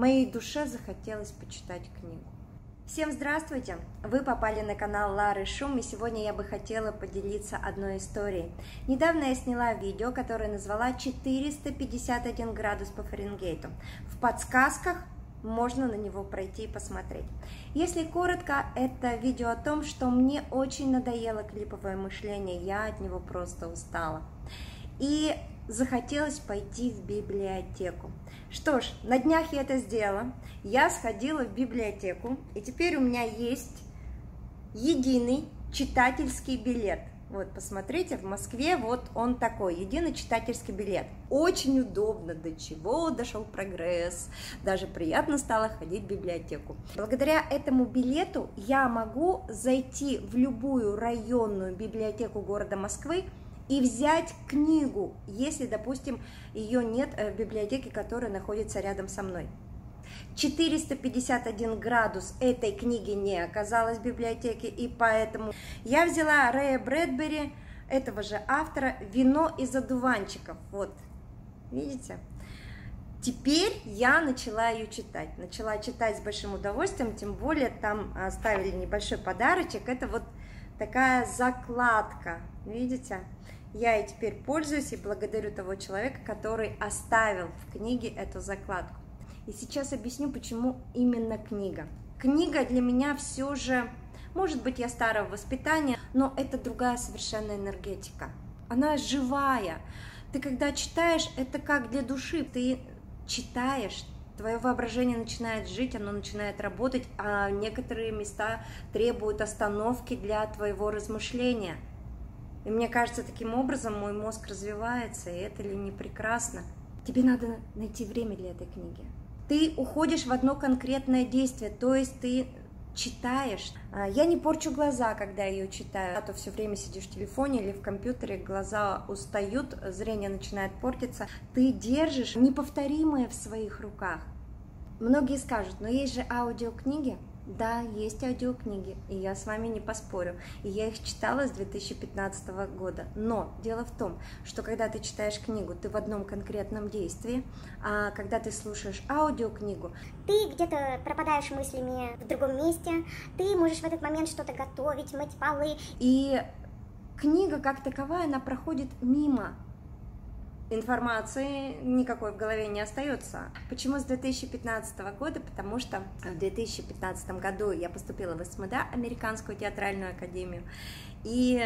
Моей душе захотелось почитать книгу. Всем здравствуйте! Вы попали на канал Лары Шум, и сегодня я бы хотела поделиться одной историей. Недавно я сняла видео, которое назвала «451 градус по Фаренгейту». В подсказках можно на него пройти и посмотреть. Если коротко, это видео о том, что мне очень надоело клиповое мышление, я от него просто устала. И захотелось пойти в библиотеку. Что ж, на днях я это сделала. Я сходила в библиотеку, и теперь у меня есть единый читательский билет. Вот, посмотрите, в Москве вот он такой, единый читательский билет. Очень удобно, до чего дошел прогресс. Даже приятно стало ходить в библиотеку. Благодаря этому билету я могу зайти в любую районную библиотеку города Москвы и взять книгу, если, допустим, ее нет в библиотеке, которая находится рядом со мной. 451 градус этой книги не оказалось в библиотеке, и поэтому я взяла Рэя Брэдбери, этого же автора, «Вино из одуванчиков». Вот, видите? Теперь я начала ее читать. Начала читать с большим удовольствием, тем более там оставили небольшой подарочек. Это вот такая закладка, видите? Я ей теперь пользуюсь и благодарю того человека, который оставил в книге эту закладку. И сейчас объясню, почему именно книга. Книга для меня все же, может быть, я старого воспитания, но это другая совершенно энергетика. Она живая. Ты когда читаешь, это как для души. Ты читаешь, твое воображение начинает жить, оно начинает работать, а некоторые места требуют остановки для твоего размышления. И мне кажется, таким образом мой мозг развивается, и это ли не прекрасно? Тебе надо найти время для этой книги. Ты уходишь в одно конкретное действие, то есть ты читаешь. Я не порчу глаза, когда ее читаю, а то все время сидишь в телефоне или в компьютере, глаза устают, зрение начинает портиться. Ты держишь неповторимое в своих руках. Многие скажут, но есть же аудиокниги. Да, есть аудиокниги, и я с вами не поспорю, и я их читала с 2015 года, но дело в том, что когда ты читаешь книгу, ты в одном конкретном действии, а когда ты слушаешь аудиокнигу, ты где-то пропадаешь мыслями в другом месте, ты можешь в этот момент что-то готовить, мыть полы. И книга как таковая, она проходит мимо. Информации никакой в голове не остается. Почему с 2015 года? Потому что в 2015 году я поступила в СМДА, Американскую театральную академию, и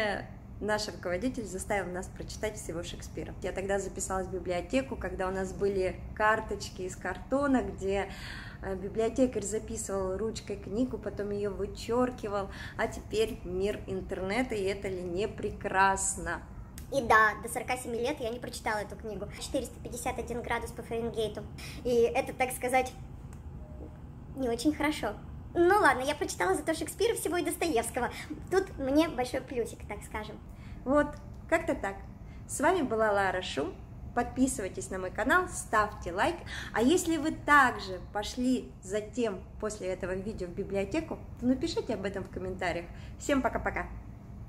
наш руководитель заставил нас прочитать всего Шекспира. Я тогда записалась в библиотеку, когда у нас были карточки из картона, где библиотекарь записывал ручкой книгу, потом ее вычеркивал, а теперь мир интернета, и это ли не прекрасно? И да, до 47 лет я не прочитала эту книгу. 451 градус по Фаренгейту. И это, так сказать, не очень хорошо. Ну ладно, я прочитала зато Шекспира всего и Достоевского. Тут мне большой плюсик, так скажем. Вот, как-то так. С вами была Лара Шум. Подписывайтесь на мой канал, ставьте лайк. А если вы также пошли затем, после этого видео, в библиотеку, то напишите об этом в комментариях. Всем пока-пока!